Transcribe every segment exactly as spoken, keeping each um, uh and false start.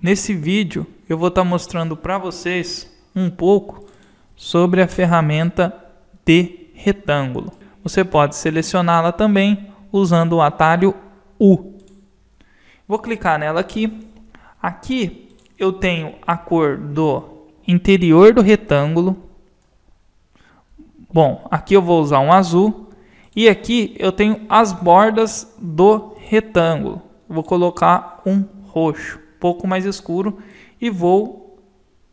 Nesse vídeo eu vou estar mostrando para vocês um pouco sobre a ferramenta de retângulo. Você pode selecioná-la também usando o atalho U. Vou clicar nela aqui. Aqui eu tenho a cor do interior do retângulo. Bom, aqui eu vou usar um azul. E aqui eu tenho as bordas do retângulo. Vou colocar um roxo, um pouco mais escuro, e vou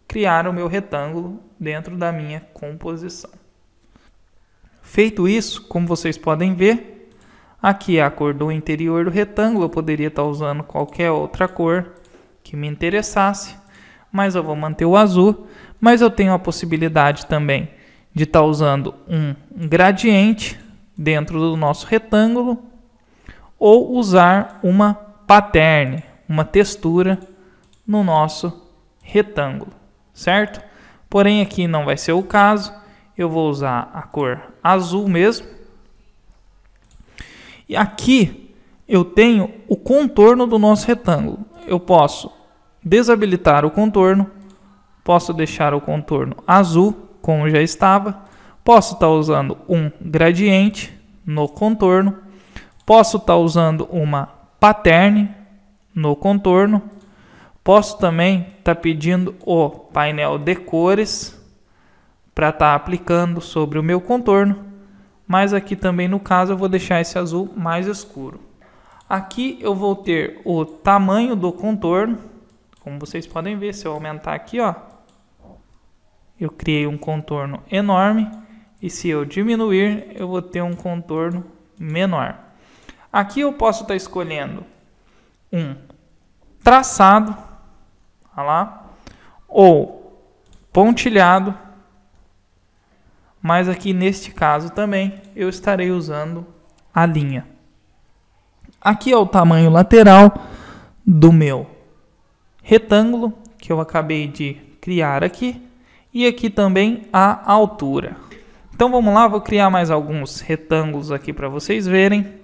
criar o meu retângulo dentro da minha composição. Feito isso, como vocês podem ver, aqui é a cor do interior do retângulo. Eu poderia estar usando qualquer outra cor que me interessasse, mas eu vou manter o azul. Mas eu tenho a possibilidade também de estar usando um gradiente dentro do nosso retângulo ou usar uma pattern, uma textura no nosso retângulo, certo? Porém aqui não vai ser o caso, eu vou usar a cor azul mesmo. E aqui eu tenho o contorno do nosso retângulo. Eu posso desabilitar o contorno, posso deixar o contorno azul como já estava, posso estar usando um gradiente no contorno, posso estar usando uma pattern no contorno, posso também estar pedindo o painel de cores para estar aplicando sobre o meu contorno, mas aqui também no caso eu vou deixar esse azul mais escuro. Aqui eu vou ter o tamanho do contorno, como vocês podem ver, se eu aumentar aqui, ó, eu criei um contorno enorme, e se eu diminuir eu vou ter um contorno menor. Aqui eu posso estar escolhendo um traçado, olha lá, ou pontilhado, mas aqui neste caso também eu estarei usando a linha. Aqui é o tamanho lateral do meu retângulo que eu acabei de criar aqui, e aqui também a altura. Então vamos lá, vou criar mais alguns retângulos aqui para vocês verem.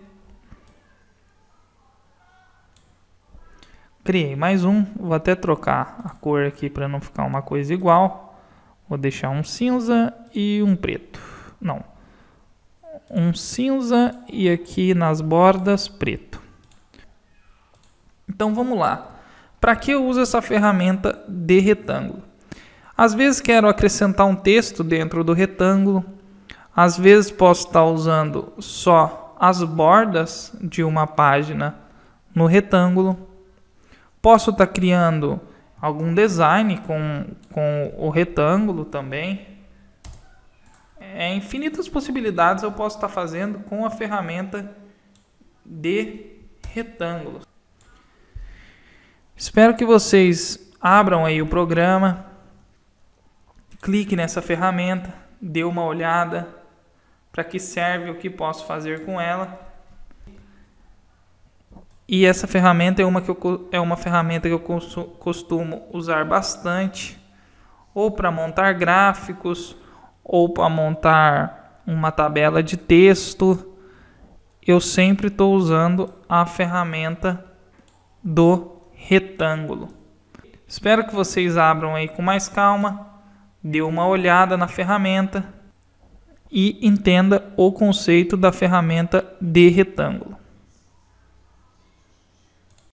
Criei mais um, vou até trocar a cor aqui para não ficar uma coisa igual. Vou deixar um cinza e um preto. Não, um cinza e aqui nas bordas preto. Então vamos lá. Para que eu uso essa ferramenta de retângulo? Às vezes quero acrescentar um texto dentro do retângulo. Às vezes posso estar usando só as bordas de uma página no retângulo. Posso estar criando algum design com, com o retângulo também. É, infinitas possibilidades eu posso estar fazendo com a ferramenta de retângulos. Espero que vocês abram aí o programa, clique nessa ferramenta, dê uma olhada para que serve, o que posso fazer com ela. E essa ferramenta é uma, que eu, é uma ferramenta que eu costumo usar bastante, ou para montar gráficos, ou para montar uma tabela de texto. Eu sempre estou usando a ferramenta do retângulo. Espero que vocês abram aí com mais calma, dê uma olhada na ferramenta e entenda o conceito da ferramenta de retângulo.